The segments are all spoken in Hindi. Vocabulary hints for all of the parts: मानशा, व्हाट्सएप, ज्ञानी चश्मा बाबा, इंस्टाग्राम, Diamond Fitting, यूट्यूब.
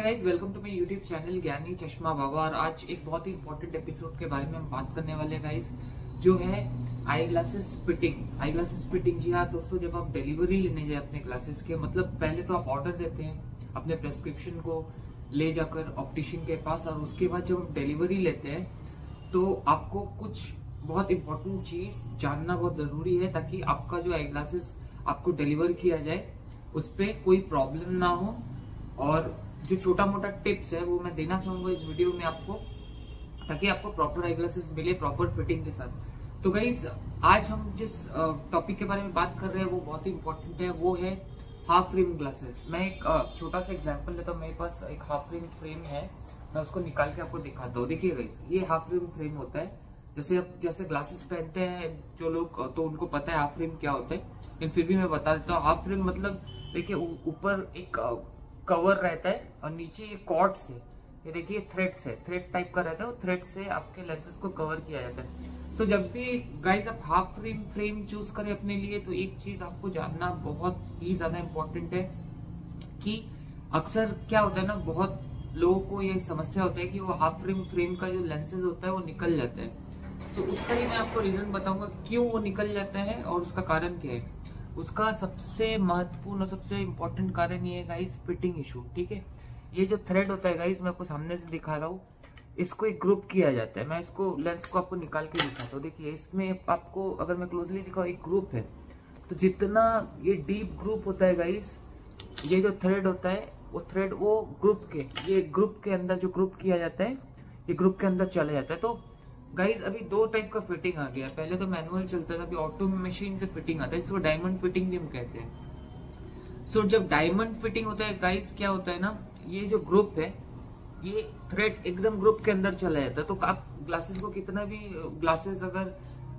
नमस्ते guys, welcome to my यूट्यूब channel ज्ञानी चश्मा बाबा। और आज एक बहुत ही इम्पोर्टेंट एपिसोड के बारे में हम बात करने वाले गाइस, जो है eye glasses fitting. Eye glasses fitting, जी हाँ दोस्तों, जब आप डिलीवरी लेने जाए अपने ग्लासेस के, मतलब पहले तो आप ऑर्डर देते हैं अपने प्रेस्क्रिप्शन को ले जाकर ऑप्टिशियन के पास, और उसके बाद जब आप डिलीवरी लेते हैं तो आपको कुछ बहुत इम्पोर्टेंट चीज जानना बहुत जरूरी है, ताकि आपका जो आई ग्लासेस आपको डिलीवर किया जाए उस पर कोई प्रॉब्लम ना हो। और जो छोटा मोटा टिप्स है वो मैं देना चाहूंगा इस वीडियो में आपको, ताकि आपको प्रॉपर आई ग्लासेस मिले प्रॉपर फिटिंग के साथ। तो गाइज, आज हम जिस टॉपिक के बारे में बात कर रहे हैं वो बहुत ही इम्पोर्टेंट है, वो है हाफ फ्रेम ग्लासेस। मैं एक छोटा सा एग्जांपल लेता हूँ। मेरे पास एक हाफ फ्रेम है, मैं उसको निकाल के आपको दिखाता हूँ। देखिए गाइज, ये हाफ फ्रेम होता है। जैसे ग्लासेस पहनते हैं जो लोग, तो उनको पता है हाफ फ्रेम क्या होता है, लेकिन फिर भी मैं बता देता हूँ। हाफ फ्रेम मतलब देखिए, ऊपर एक कवर रहता है और नीचे ये कॉर्ड से, ये देखिए थ्रेड से, थ्रेड टाइप का रहता है, वो थ्रेड से आपके लेंसेस को कवर किया जाता है। तो जब भी गाइज आप हाफ फ्रेम चूज करें अपने लिए, तो एक चीज आपको जानना बहुत ही ज्यादा इम्पोर्टेंट है कि अक्सर क्या होता है ना, बहुत लोगों को ये समस्या होता है कि वो हाफ फ्रेम का जो लेंसेज होता है वो निकल जाता है। तो उसका ही मैं आपको रीजन बताऊंगा क्यों वो निकल जाता है और उसका कारण क्या है। उसका सबसे महत्वपूर्ण और सबसे इम्पोर्टेंट कारण ये है गाइस, फिटिंग इशू। ठीक है, ये जो थ्रेड होता है गाइस, मैं आपको सामने से दिखा रहा हूँ, इसको एक ग्रुप किया जाता है। मैं इसको लेंस को आपको निकाल के दिखाता हूँ। देखिए, इसमें आपको अगर मैं क्लोजली दिखाऊँ, एक ग्रुप है। तो जितना ये डीप ग्रुप होता है गाइस, ये जो थ्रेड होता है वो थ्रेड वो ग्रुप के, ये ग्रुप के अंदर जो ग्रुप किया जाता है, ये ग्रुप के अंदर चला जाता है। तो गाइज अभी दो टाइप का फिटिंग आ गया। पहले तो मैनुअल चलता था, अभी ऑटो मशीन से फिटिंग आता है, जिसको डायमंड फिटिंग भी हम कहते हैं। सो जब डायमंड फिटिंग होता है गाइज, क्या होता है ना, ये जो ग्रुप है, ये थ्रेड एकदम ग्रुप के अंदर चला जाता है। तो आप ग्लासेस को कितना भी, ग्लासेस अगर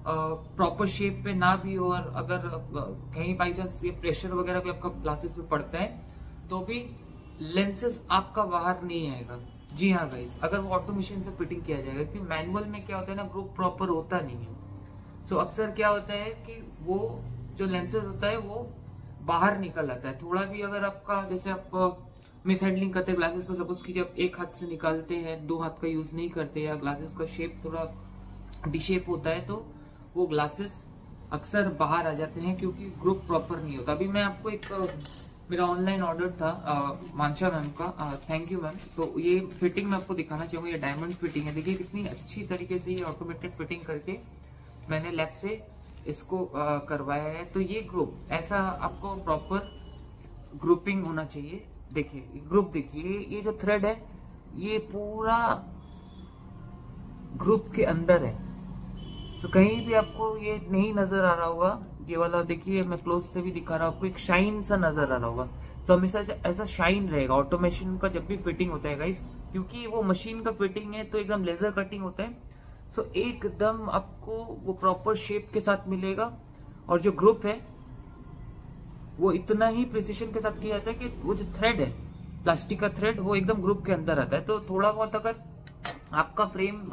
प्रॉपर शेप पे ना भी हो, और अगर कहीं बाई चांस ये प्रेशर वगैरह भी आपका ग्लासेस पे पड़ता है, तो भी लेंसेस आपका बाहर नहीं आएगा। जी हाँ गाइस, अगर वो ऑटो मशीन से फिटिंग किया जाएगा, क्योंकि मैनुअल में क्या होता है ना, ग्रुप प्रॉपर होता नहीं है। सो अक्सर क्या होता है कि वो जो लेंसेज होता है वो बाहर निकल आता है। थोड़ा भी अगर आपका, जैसे आप मिस हैंडलिंग करते हैं ग्लासेस को, सपोज कि जब एक हाथ से निकालते हैं, दो हाथ का यूज नहीं करते, या ग्लासेस का शेप थोड़ा डिशेप होता है, तो वो ग्लासेस अक्सर बाहर आ जाते हैं, क्योंकि ग्रुप प्रॉपर नहीं होता। अभी मैं आपको एक, मेरा ऑनलाइन ऑर्डर था मानशा मैम का, थैंक यू मैम। तो ये फिटिंग मैं आपको दिखाना चाहूँगा, ये डायमंड फिटिंग है। देखिए कितनी अच्छी तरीके से ये ऑटोमेटेड फिटिंग करके मैंने लैब से इसको करवाया है। तो ये ग्रुप, ऐसा आपको प्रॉपर ग्रुपिंग होना चाहिए। देखिए ग्रुप, देखिए ये जो थ्रेड है ये पूरा ग्रुप के अंदर है। तो कहीं भी आपको ये नहीं नजर आ रहा होगा, ये वाला देखिए, मैं क्लोज से भी दिखा रहा हूँ आपको, एक शाइन सा नजर आ रहा होगा। तो हमेशा ऐसा शाइन रहेगा ऑटोमेशन का जब भी फिटिंग होता है गाइस, क्योंकि वो मशीन का फिटिंग है, तो एकदम लेजर कटिंग होता है। सो एकदम आपको वो प्रॉपर शेप के साथ मिलेगा, और जो ग्रुप है वो इतना ही प्रिसिशन के साथ किया जाता है कि वो जो थ्रेड है, प्लास्टिक का थ्रेड, वो एकदम ग्रुप के अंदर आता है। तो थोड़ा बहुत अगर आपका फ्रेम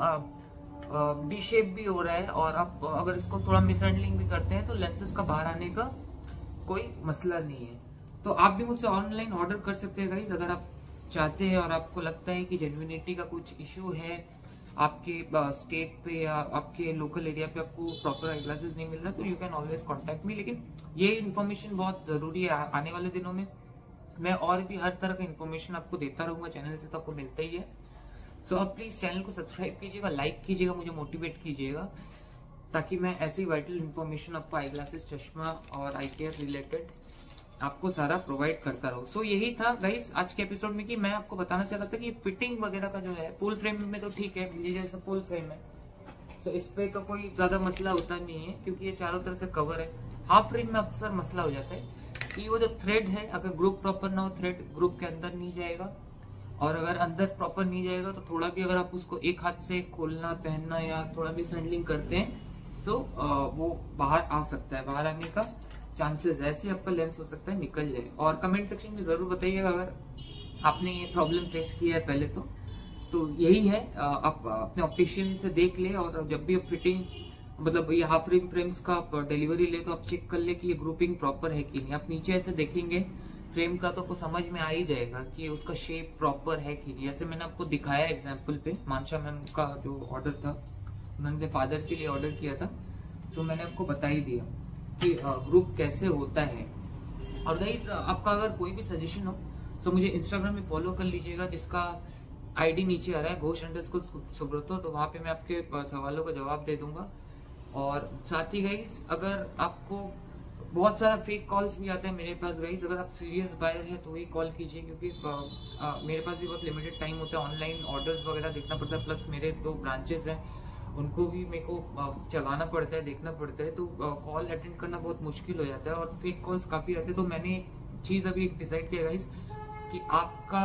डी शेप भी हो रहा है, और आप अगर इसको थोड़ा मिसहैंडलिंग भी करते हैं, तो लेंसेज का बाहर आने का कोई मसला नहीं है। तो आप भी मुझसे ऑनलाइन ऑर्डर कर सकते हैं गाइज, अगर आप चाहते हैं और आपको लगता है कि जेन्युइनिटी का कुछ इशू है आपके स्टेट पे, या आपके लोकल एरिया पे आपको प्रॉपर आई ग्लासेस नहीं मिल रहा, तो you can always contact me. लेकिन ये इन्फॉर्मेशन बहुत जरूरी है, आने वाले दिनों में मैं और भी हर तरह का इन्फॉर्मेशन आपको देता रहूंगा चैनल से, तो आपको मिलता ही है। सो आप प्लीज चैनल को सब्सक्राइब कीजिएगा, लाइक कीजिएगा, मुझे मोटिवेट कीजिएगा, ताकि मैं ऐसी वाइटल इन्फॉर्मेशन आपको आई ग्लासेस, चश्मा और आई केयर रिलेटेड आपको सारा प्रोवाइड करता रहूँ। सो यही था गाइस आज के एपिसोड में, कि मैं आपको बताना चाहता था कि ये फिटिंग वगैरह का जो है, फुल फ्रेम में तो ठीक है, जैसा फुल फ्रेम है सो इस पर तो कोई ज़्यादा मसला होता नहीं है, क्योंकि ये चारों तरफ से कवर है। हाफ फ्रेम में अक्सर मसला हो जाता है कि वो जो थ्रेड है, अगर ग्रुप प्रॉपर ना हो, थ्रेड ग्रुप के अंदर नहीं जाएगा, और अगर अंदर प्रॉपर नहीं जाएगा तो थोड़ा भी अगर आप उसको एक हाथ से खोलना, पहनना, या थोड़ा भी सैंडलिंग करते हैं, तो वो बाहर आ सकता है, बाहर आने का चांसेस है, ऐसे आपका लेंस हो सकता है निकल जाए। और कमेंट सेक्शन में ज़रूर बताइएगा अगर आपने ये प्रॉब्लम फेस किया है पहले। तो यही है, आप अपने ऑप्टिशियन से देख ले, और जब भी आप फिटिंग, मतलब ये हाफ फ्रेम्स का डिलीवरी ले, तो आप चेक कर ले कि ये ग्रुपिंग प्रॉपर है कि नहीं। आप नीचे ऐसे देखेंगे फ्रेम का तो आपको समझ में आ ही जाएगा कि उसका शेप प्रॉपर है कि नहीं। ऐसे मैंने आपको दिखाया एग्जाम्पल पे, मानशा मैम का जो ऑर्डर था उन्होंने फादर के लिए ऑर्डर किया था, सो मैंने आपको बता ही दिया कि ग्रुप कैसे होता है। और गाइस आपका अगर कोई भी सजेशन हो तो मुझे इंस्टाग्राम में फॉलो कर लीजिएगा, जिसका आईडी नीचे आ रहा है ghosh_subrata, तो वहाँ पे मैं आपके सवालों का जवाब दे दूंगा। और साथ ही गाइस अगर आपको बहुत सारा फेक कॉल्स भी आते हैं मेरे पास गाइस, अगर आप सीरियस बायर है तो ही कॉल कीजिए, क्योंकि मेरे पास भी बहुत लिमिटेड टाइम होता है, ऑनलाइन ऑर्डर्स वगैरह देखना पड़ता है, प्लस मेरे 2 ब्रांचेस हैं उनको भी मेरे को चलाना पड़ता है, देखना पड़ता है, तो कॉल अटेंड करना बहुत मुश्किल हो जाता है और फेक कॉल्स काफ़ी आते हैं। तो मैंने एक चीज़ अभी एक डिसाइड किया गाइस कि आपका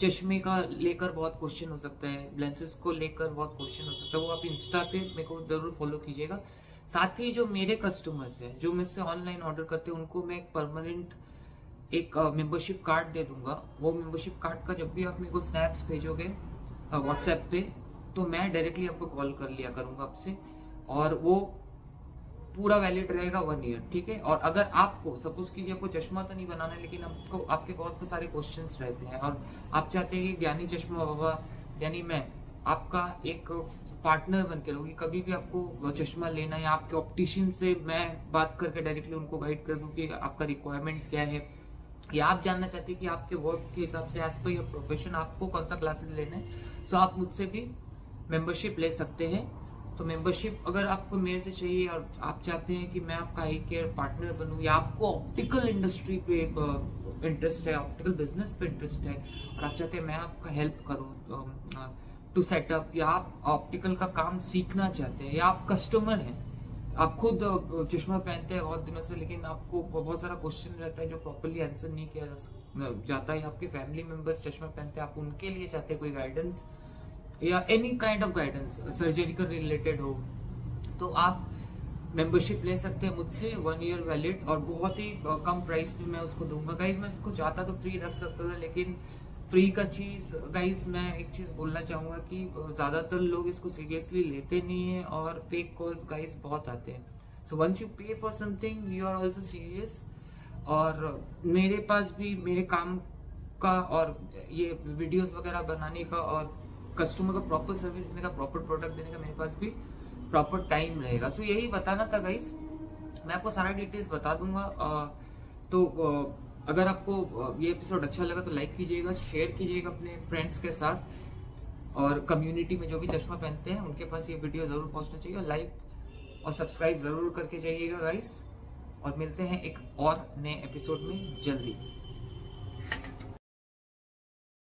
चश्मे का लेकर बहुत क्वेश्चन हो सकता है, लेंसेज को लेकर बहुत क्वेश्चन हो सकता है, वो आप इंस्टा पे मेरे को जरूर फॉलो कीजिएगा। साथ ही जो मेरे कस्टमर्स हैं जो मुझसे ऑनलाइन ऑर्डर करते हैं उनको मैं एक परमानेंट एक मेंबरशिप कार्ड दे दूंगा। वो मेंबरशिप कार्ड का जब भी आप मेरे को स्नैप्स भेजोगे व्हाट्सएप पे तो मैं डायरेक्टली आपको कॉल कर लिया करूँगा आपसे, और वो पूरा वैलिड रहेगा 1 ईयर, ठीक है। और अगर आपको सपोज कीजिए आपको चश्मा तो नहीं बनाना है, लेकिन आपको आपके बहुत सारे क्वेश्चंस रहते हैं और आप चाहते हैं कि ज्ञानी चश्मा बाबा यानी मैं आपका एक पार्टनर बन के रहूँगी, कभी भी आपको चश्मा लेना है आपके ऑप्टिशियन से मैं बात करके डायरेक्टली उनको गाइड कर दूँ कि आपका रिक्वायरमेंट क्या है, या आप जानना चाहते हैं कि आपके वर्क के हिसाब से एज पर योर प्रोफेशन आपको कौन सा क्लासेस लेना है, सो आप मुझसे भी मेम्बरशिप ले सकते हैं। तो मेंबरशिप अगर आपको मेरे से चाहिए और आप चाहते हैं कि मैं आपका आई केयर पार्टनर बनूँ, या आपको ऑप्टिकल इंडस्ट्री पे इंटरेस्ट है, ऑप्टिकल बिजनेस पे इंटरेस्ट है और आप चाहते हैं मैं आपका हेल्प करूँ टू सेटअप, या आप ऑप्टिकल का काम सीखना चाहते हैं, या आप कस्टमर हैं, आप खुद चश्मा पहनते हैं बहुत दिनों से लेकिन आपको बहुत सारा क्वेश्चन रहता है जो प्रॉपरली आंसर नहीं किया जाता है, आपके फैमिली मेम्बर्स चश्मा पहनते हैं आप उनके लिए चाहते हैं कोई गाइडेंस या any kind of guidance surgical related हो, तो आप मेंबरशिप ले सकते हैं मुझसे 1 ईयर वैलिड और बहुत ही कम प्राइस में मैं उसको दूंगा। गाइज मैं उसको चाहता तो फ्री रख सकता था, लेकिन फ्री का चीज़ गाइज मैं एक चीज़ बोलना चाहूँगा कि ज़्यादातर लोग इसको सीरियसली लेते नहीं हैं और फेक कॉल्स गाइज बहुत आते हैं। So once you pay for something you are also serious. और मेरे पास भी मेरे काम का और ये वीडियोज़ वगैरह बनाने का और कस्टमर का प्रॉपर सर्विस देने का, प्रॉपर प्रोडक्ट देने का मेरे पास भी प्रॉपर टाइम रहेगा। सो यही बताना था गाइज, मैं आपको सारा डिटेल्स बता दूंगा। तो अगर आपको ये एपिसोड अच्छा लगा तो लाइक कीजिएगा, शेयर कीजिएगा अपने फ्रेंड्स के साथ, और कम्युनिटी में जो भी चश्मा पहनते हैं उनके पास ये वीडियो ज़रूर पहुँचना चाहिए, और लाइक और सब्सक्राइब ज़रूर करके जाइएगा गाइज। और मिलते हैं एक और नए एपिसोड में जल्दी।